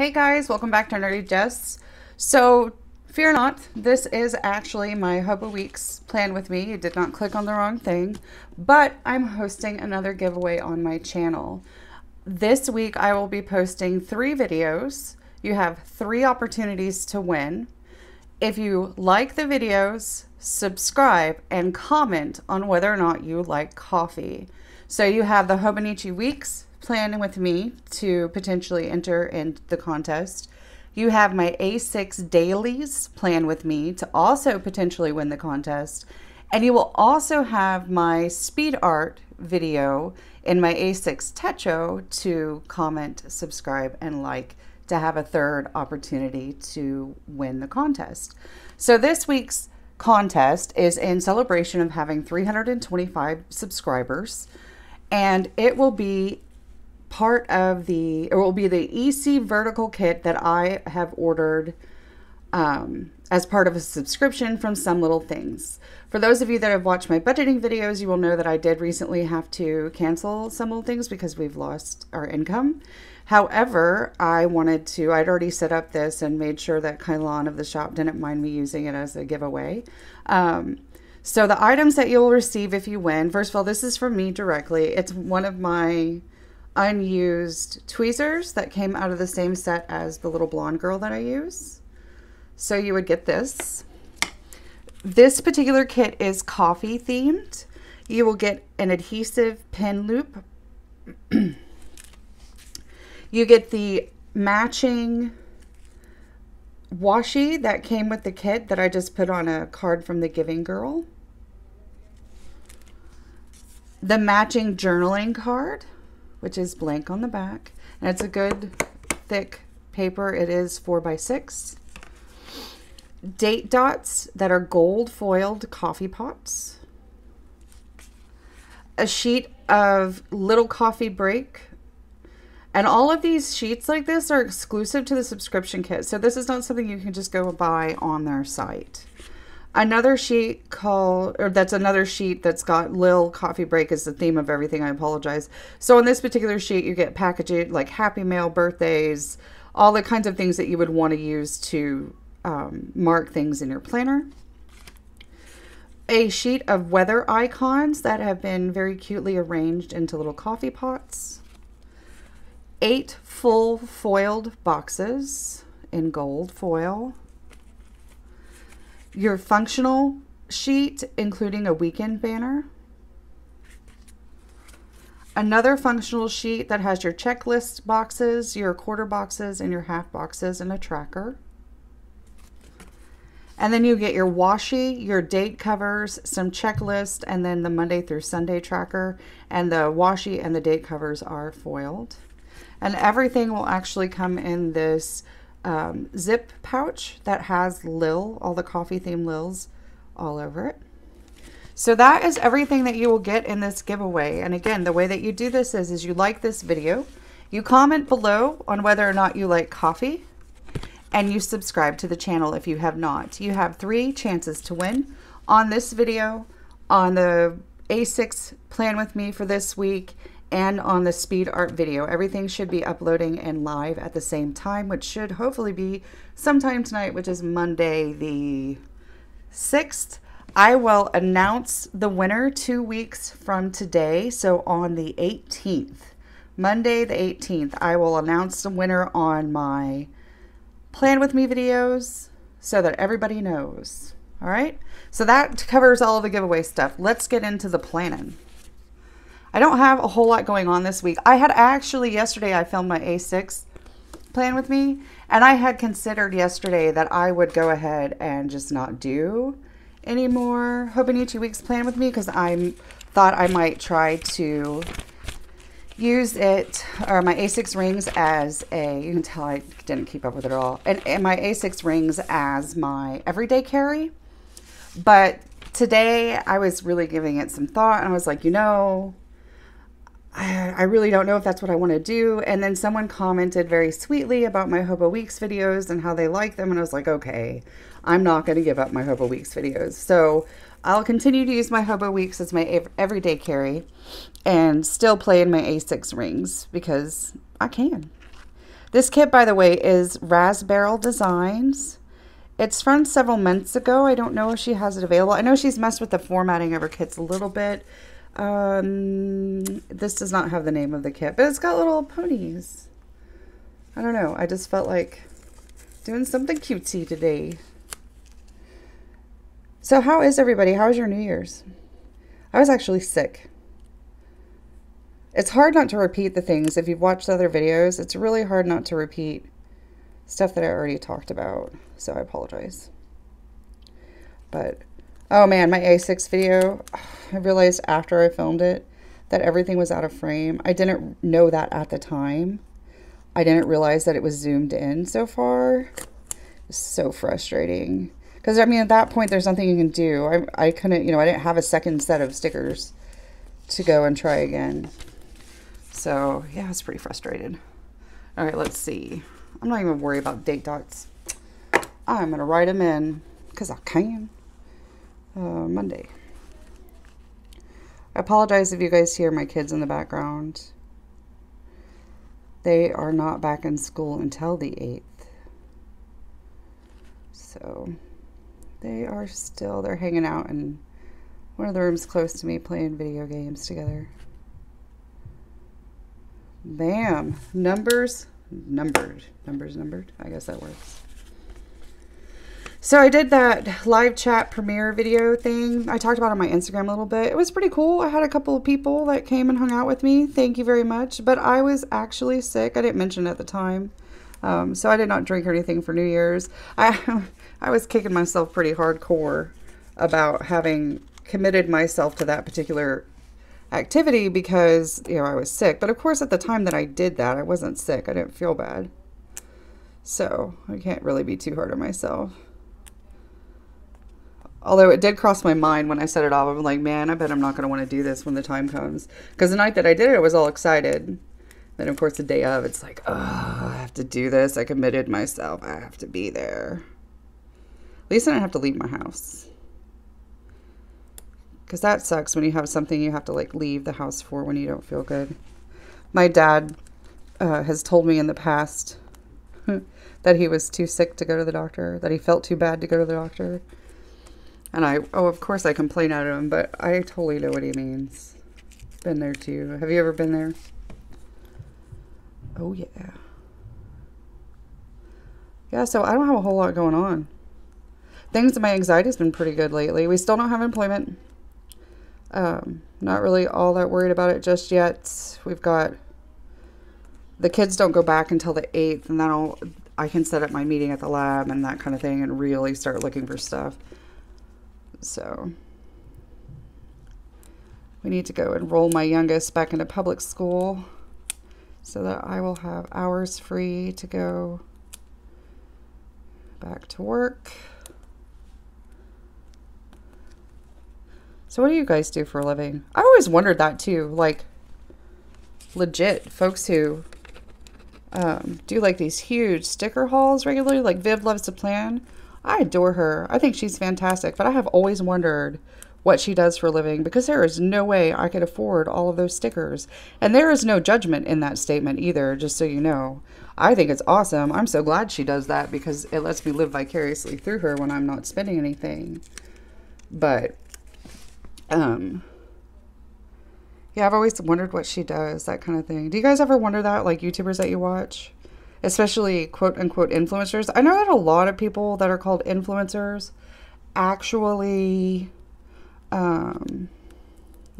Hey guys, welcome back to Nerdy Jess. So fear not, this is actually my Hobo Weeks plan with me. You did not click on the wrong thing, but I'm hosting another giveaway on my channel. This week I will be posting 3 videos. You have 3 opportunities to win. If you like the videos, subscribe and comment on whether or not you like coffee. So you have the Hobonichi Weeks plan with me to potentially enter in the contest. You have my A6 dailies plan with me to also potentially win the contest. And you will also have my speed art video in my A6 techo to comment, subscribe, and like to have a 3rd opportunity to win the contest. So this week's contest is in celebration of having 325 subscribers, and it will be the EC vertical kit that I have ordered as part of a subscription from Sum Lil Things. For those of you that have watched my budgeting videos, you will know that I did recently have to cancel Sum Lil Things because we've lost our income. However, I'd already set up this and made sure that Kylan of the shop didn't mind me using it as a giveaway. So the items that you'll receive if you win, first of all, this is from me directly. It's one of my unused tweezers that came out of the same set as the little blonde girl that I use. So you would get this. This particular kit is coffee themed. You will get an adhesive pin loop. You get the matching washi that came with the kit that I just put on a card from the Giving Girl. The matching journaling card, which is blank on the back, and it's a good thick paper. It is 4x6. Date dots that are gold foiled coffee pots. A sheet of Little Coffee Break. And all of these sheets like this are exclusive to the subscription kit. So this is not something you can just go buy on their site. Another sheet that's got Lil Coffee Break is the theme of everything. I apologize. So on this particular sheet, you get packaging like Happy Mail, birthdays, all the kinds of things that you would want to use to mark things in your planner. A sheet of weather icons that have been very cutely arranged into little coffee pots. 8 full foiled boxes in gold foil. Your functional sheet, including a weekend banner. Another functional sheet that has your checklist boxes, your quarter boxes, and your half boxes, and a tracker. And then you get your washi, your date covers, some checklist, and then the Monday through Sunday tracker. And the washi and the date covers are foiled. And everything will actually come in this zip pouch that has Lil, all the coffee themed Lils all over it. So that is everything that you will get in this giveaway. And again, the way that you do this is you like this video, you comment below on whether or not you like coffee, and you subscribe to the channel if you have not. You have 3 chances to win on this video, on the A6 plan with me for this week, and on the speed art video. Everything should be uploading and live at the same time, which should hopefully be sometime tonight, which is Monday the 6th. I will announce the winner 2 weeks from today. So on the 18th, Monday the 18th, I will announce the winner on my Plan With Me videos so that everybody knows. All right, so that covers all the giveaway stuff. Let's get into the planning. I don't have a whole lot going on this week. I had actually, yesterday I filmed my A6 plan with me, and I had considered yesterday that I would go ahead and just not do any more Hobonichi Weeks plan with me because I thought I might try to use it, or my A6 rings as a, you can tell I didn't keep up with it at all, and my A6 rings as my everyday carry. But today I was really giving it some thought, and I was like, you know, I really don't know if that's what I want to do. And then someone commented very sweetly about my Hobo Weeks videos and how they like them. And I was like, okay, I'm not going to give up my Hobo Weeks videos. So I'll continue to use my Hobo Weeks as my everyday carry and still play in my A6 rings because I can. This kit, by the way, is Raspberyl Designs. It's from several months ago. I don't know if she has it available. I know she's messed with the formatting of her kits a little bit. This does not have the name of the kit, but it's got little ponies. I don't know. I just felt like doing something cutesy today. So how is everybody? How was your New Year's? I was actually sick. It's hard not to repeat the things. If you've watched other videos, it's really hard not to repeat stuff that I already talked about. So I apologize. But, oh man, my A6 video, I realized after I filmed it that everything was out of frame. I didn't know that at the time. I didn't realize that it was zoomed in so far. So frustrating. Because, I mean, at that point, there's nothing you can do. I couldn't, you know, I didn't have a second set of stickers to go and try again. So, yeah, I was pretty frustrated. All right, let's see. I'm not even worried about date dots. I'm going to write them in because I can. Monday. I apologize if you guys hear my kids in the background. They are not back in school until the 8th. So... they are still, they're hanging out in one of the rooms close to me playing video games together. Bam. Numbers numbered. Numbers numbered. I guess that works. So I did that live chat premiere video thing. I talked about it on my Instagram a little bit. It was pretty cool. I had a couple of people that came and hung out with me. Thank you very much. But I was actually sick. I didn't mention it at the time. So I did not drink or anything for New Year's. I was kicking myself pretty hardcore about having committed myself to that particular activity because, you know, I was sick. But of course, at the time that I did that, I wasn't sick. I didn't feel bad. So I can't really be too hard on myself. Although it did cross my mind when I set it off. I'm like, man, I bet I'm not going to want to do this when the time comes. Because the night that I did it, I was all excited. Then, of course, the day of, it's like, oh, I have to do this. I committed myself. I have to be there. At least I don't have to leave my house. Because that sucks when you have something you have to, like, leave the house for when you don't feel good. My dad has told me in the past that he was too sick to go to the doctor, that he felt too bad to go to the doctor. And oh, of course I complain at him, but I totally know what he means. Been there, too. Have you ever been there? Oh, yeah. Yeah, so I don't have a whole lot going on. Things that my anxiety's been pretty good lately. We still don't have employment. Not really all that worried about it just yet. We've got... the kids don't go back until the 8th, and that'll... I can set up my meeting at the lab and that kind of thing and really start looking for stuff. So... we need to go enroll my youngest back into public school, so that I will have hours free to go back to work. So what do you guys do for a living? I always wondered that too, like legit folks who do like these huge sticker hauls regularly, like Viv Loves to Plan. I adore her. I think she's fantastic, but I have always wondered what she does for a living, because there is no way I could afford all of those stickers. And there is no judgment in that statement either, just so you know. I think it's awesome. I'm so glad she does that because it lets me live vicariously through her when I'm not spending anything. But, yeah, I've always wondered what she does, that kind of thing. Do you guys ever wonder that, like YouTubers that you watch? Especially quote-unquote influencers. I know that a lot of people that are called influencers actually... oh,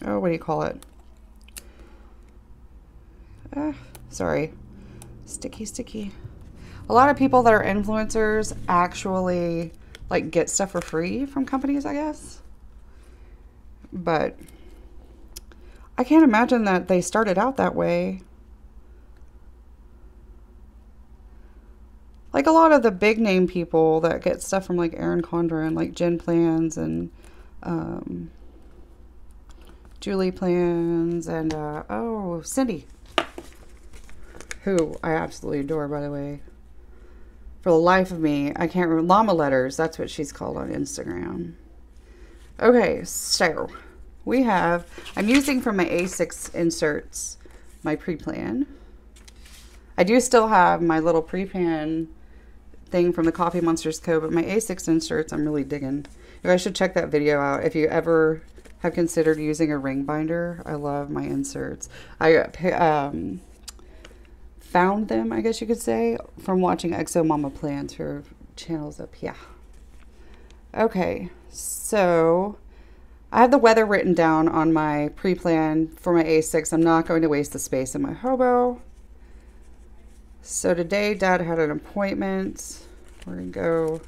what do you call it? Sorry. Sticky, sticky. A lot of people that are influencers actually, like, get stuff for free from companies, I guess. But I can't imagine that they started out that way. Like, a lot of the big-name people that get stuff from, like, Erin Condren, like Jen Plans and... Julie Plans and oh, Cindy, who I absolutely adore, by the way. For the life of me, I can't remember. Llama Letters, that's what she's called on Instagram. Okay, so we have, I'm using from my A6 inserts my pre-plan. I do still have my little pre-pan thing from the Coffee Monsters Co, but my A6 inserts I'm really digging. You guys should check that video out if you ever have considered using a ring binder. I love my inserts. I found them, I guess you could say, from watching Exo Mama Plants, her channel's up here. Okay, so I have the weather written down on my pre-plan for my A6. I'm not going to waste the space in my hobo. So today Dad had an appointment. We're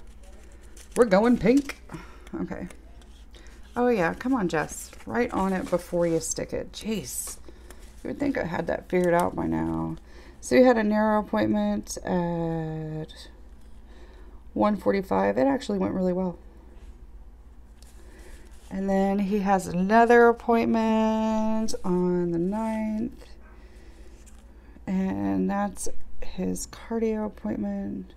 going pink. Okay. Oh yeah, come on Jess. Right on it before you stick it. Jeez. You would think I had that figured out by now. So we had a narrow appointment at 1:45. It actually went really well. And then he has another appointment on the 9th. And that's his cardio appointment.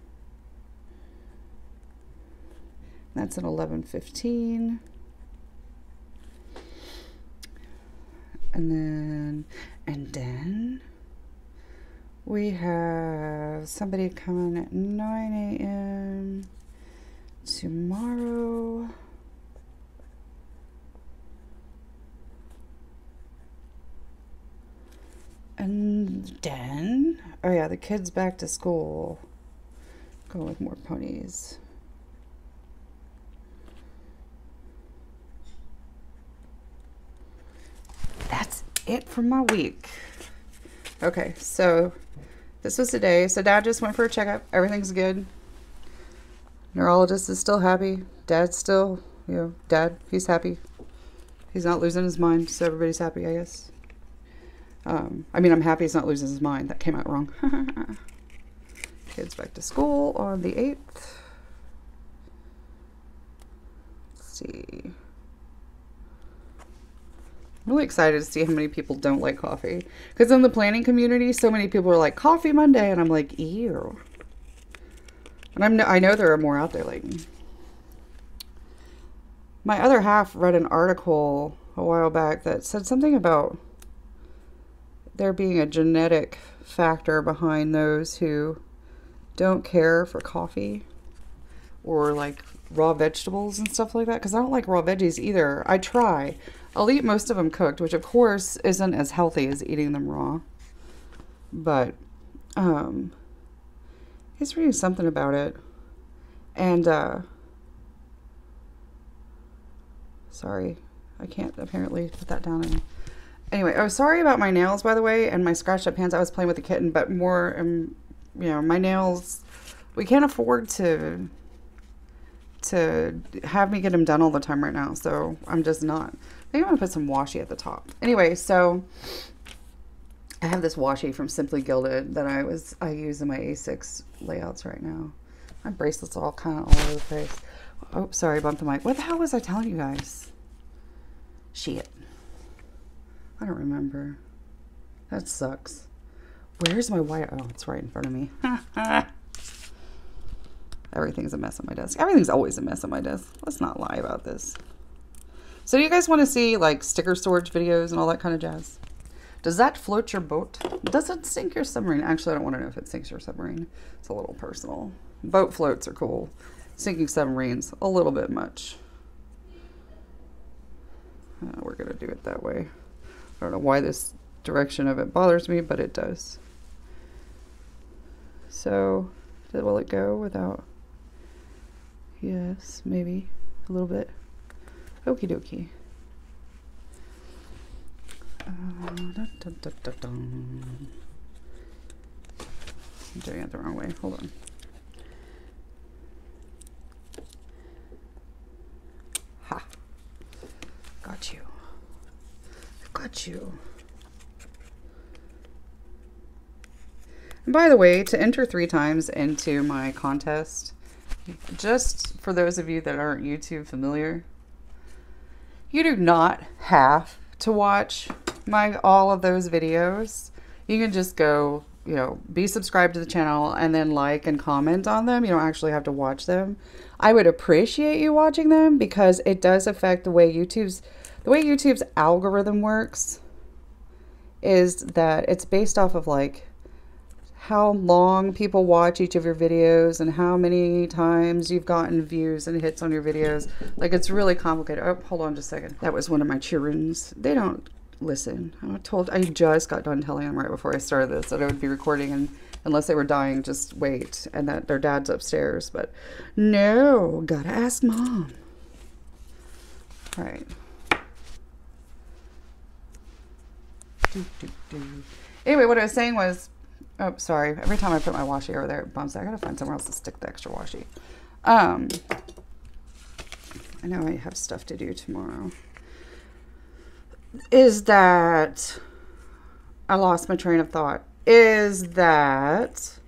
That's at 11:15. And then we have somebody coming at 9 a.m. tomorrow. And then, oh yeah, the kids back to school. Go with more ponies. That's it for my week. Okay, so this was today. So Dad just went for a checkup. Everything's good. Neurologist is still happy. Dad's still, you know, Dad, he's happy. He's not losing his mind, so everybody's happy, I guess. I mean, I'm happy he's not losing his mind. That came out wrong. Kids back to school on the 8th. Let's see. I'm really excited to see how many people don't like coffee. Because in the planning community, so many people are like, coffee Monday. And I'm like, ew. And I know there are more out there like me. My other half read an article a while back that said something about there being a genetic factor behind those who don't care for coffee or like raw vegetables and stuff like that, because I don't like raw veggies either. I try. I'll eat most of them cooked, which of course isn't as healthy as eating them raw, but he's reading something about it, and sorry, I can't apparently put that down in. Anyway, I was sorry about my nails, by the way, and my scratched up hands. I was playing with the kitten, but more, you know, my nails, we can't afford to have me get them done all the time right now, so I'm just not. I think I'm going to put some washi at the top. Anyway, so I have this washi from Simply Gilded that I use in my A6 layouts right now. My bracelets are all kind of all over the place. Oh, sorry, bumped the mic. What the hell was I telling you guys? Shit. I don't remember. That sucks. Where's my wire? Oh, it's right in front of me. Everything's a mess on my desk. Everything's always a mess on my desk. Let's not lie about this. So do you guys want to see like sticker storage videos and all that kind of jazz? Does that float your boat? Does it sink your submarine? Actually, I don't want to know if it sinks your submarine. It's a little personal. Boat floats are cool. Sinking submarines, a little bit much. We're going to do it that way. I don't know why this direction of it bothers me, but it does. So, will it go without? Yes, maybe a little bit. Okie dokie. Dun, dun, dun, dun, dun. I'm doing it the wrong way. Hold on. Ha! Got you. Got you. And by the way, to enter 3 times into my contest, just for those of you that aren't YouTube familiar, you do not have to watch all of those videos. You can just go, you know, be subscribed to the channel and then like and comment on them. You don't actually have to watch them. I would appreciate you watching them because it does affect the way YouTube's algorithm works, is that it's based off of like how long people watch each of your videos and how many times you've gotten views and hits on your videos. Like, it's really complicated. Oh, hold on just a second. That was one of my cheerleaders. They don't listen. I just got done telling them right before I started this that I would be recording, and unless they were dying, just wait, and that their dad's upstairs. But no, gotta ask mom. All right. Anyway, what I was saying was, oh, sorry. Every time I put my washi over there, it bumps. I gotta find somewhere else to stick the extra washi. I know I have stuff to do tomorrow. Is that I lost my train of thought. Is that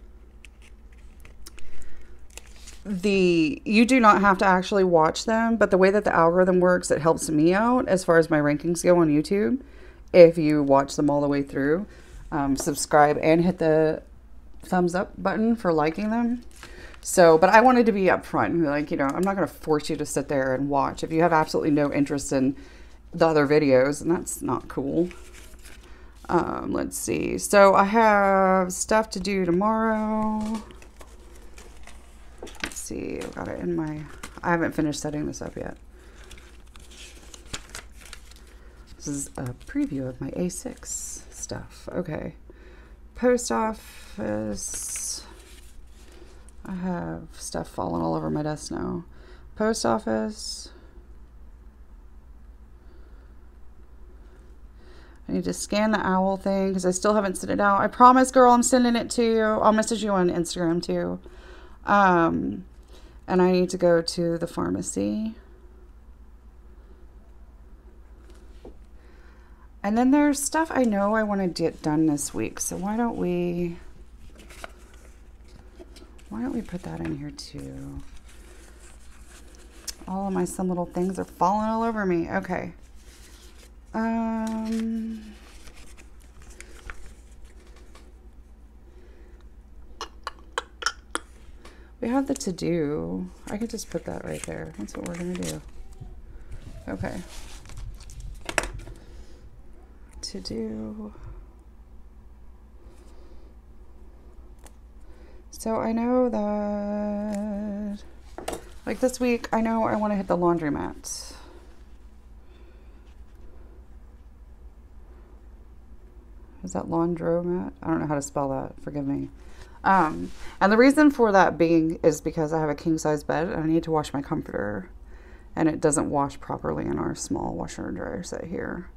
you do not have to actually watch them, but the way that the algorithm works, it helps me out as far as my rankings go on YouTube. If you watch them all the way through, subscribe and hit the thumbs up button for liking them. So, but I wanted to be upfront, like, you know, I'm not going to force you to sit there and watch if you have absolutely no interest in the other videos, and that's not cool. Let's see. So I have stuff to do tomorrow. Let's see. I've got it in my, I haven't finished setting this up yet. This is a preview of my A6 stuff. Okay. Post office. I have stuff falling all over my desk now. Post office. I need to scan the owl thing because I still haven't sent it out. I promise, girl, I'm sending it to you. I'll message you on Instagram too. And I need to go to the pharmacy. And then there's stuff I know I want to get done this week. So why don't we put that in here too? All of my Sum Little Things are falling all over me. Okay. We have the to-do. I could just put that right there. That's what we're gonna do. Okay. To-do. So I know that, like, this week, I know I want to hit the laundromat. Is that laundromat? I don't know how to spell that. Forgive me. And the reason for that being is because I have a king-size bed and I need to wash my comforter. And it doesn't wash properly in our small washer and dryer set here.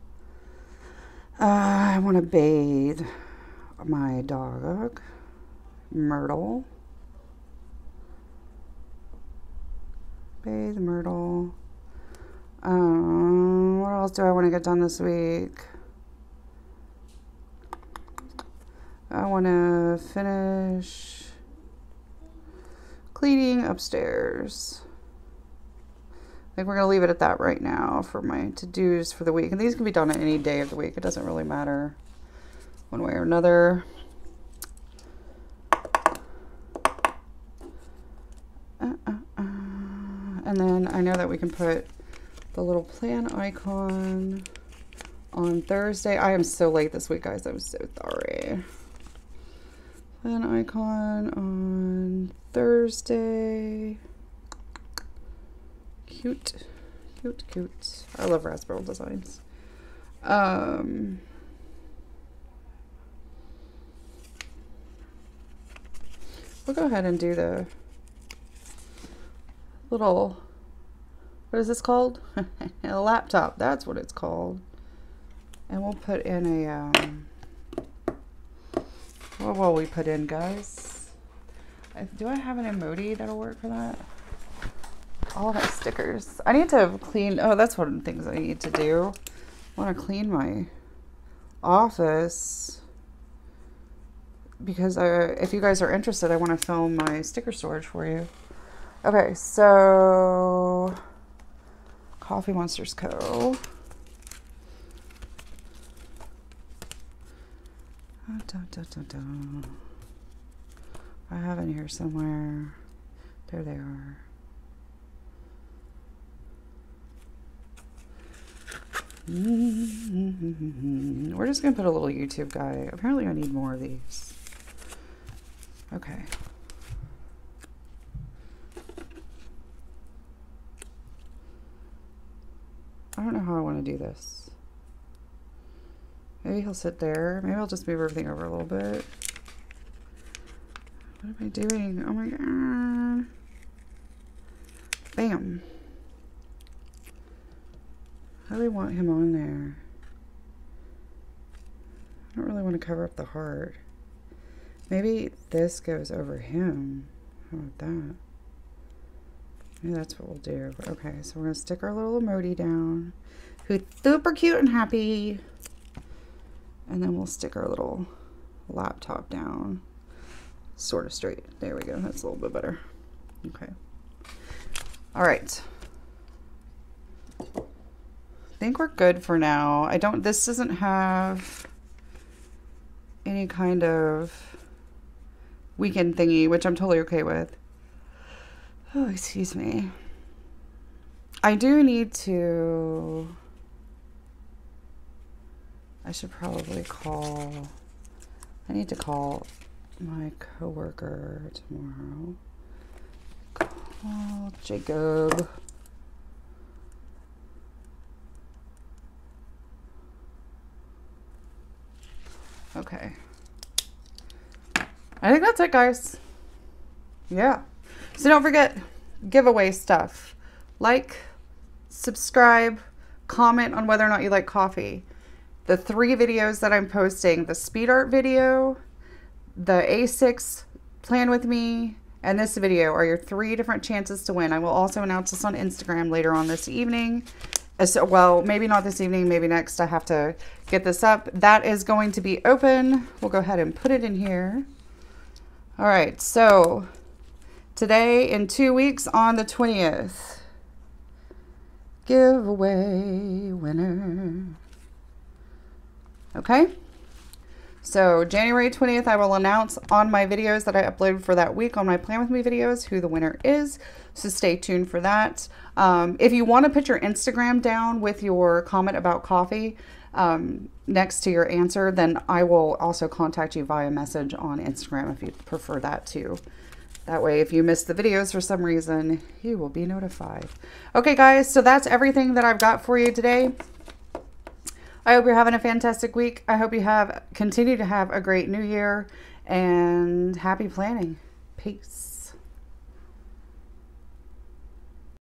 I want to bathe my dog, Myrtle. Bathe Myrtle. What else do I want to get done this week? I want to finish cleaning upstairs. I think we're going to leave it at that right now for my to-dos for the week. And these can be done at any day of the week. It doesn't really matter one way or another. And then I know that we can put the little plan icon on Thursday. I am so late this week, guys. I'm so sorry. Plan icon on Thursday. Cute, cute, cute. I love Raspberyl Designs. We'll go ahead and do the little, what is this called? A laptop, that's what it's called. And we'll put in a, what will we put in, guys? Do I have an emoji that'll work for that? All my stickers. I need to clean, oh, that's one of the things I need to do. I want to clean my office because if you guys are interested, I want to film my sticker storage for you. Okay, so Coffee Monsters Co. I have in here somewhere. There they are. We're just gonna put a little YouTube guy. Apparently I need more of these. Okay. I don't know how I want to do this. Maybe he'll sit there. Maybe I'll just move everything over a little bit. What am I doing? Oh my god. Bam. How do I want him on there? I don't really want to cover up the heart. Maybe this goes over him. How about that? Maybe that's what we'll do. Okay, so we're going to stick our little emoji down. Who's super cute and happy. And then we'll stick our little laptop down. Sort of straight. There we go. That's a little bit better. Okay. All right. I think we're good for now. I don't, this doesn't have any kind of weekend thingy, which I'm totally okay with. Oh, excuse me. I do need to, I should probably call, I need to call my coworker tomorrow. Call Jacob. Okay. I think that's it, guys. Yeah. So don't forget giveaway stuff. Like, subscribe, comment on whether or not you like coffee. The 3 videos that I'm posting, the speed art video, the A6 plan with me, and this video are your 3 different chances to win. I will also announce this on Instagram later on this evening. So, well, maybe not this evening, maybe next. I have to get this up. That is going to be open. We'll go ahead and put it in here. All right, so today in 2 weeks on the 20th, giveaway winner. Okay, so January 20th, I will announce on my videos that I uploaded for that week on my Plan With Me videos who the winner is. So stay tuned for that. If you want to put your Instagram down with your comment about coffee next to your answer, then I will also contact you via message on Instagram if you prefer that too. That way, if you miss the videos for some reason, you will be notified. Okay, guys, so that's everything that I've got for you today. I hope you're having a fantastic week. I hope you continue to have a great new year, and happy planning. Peace.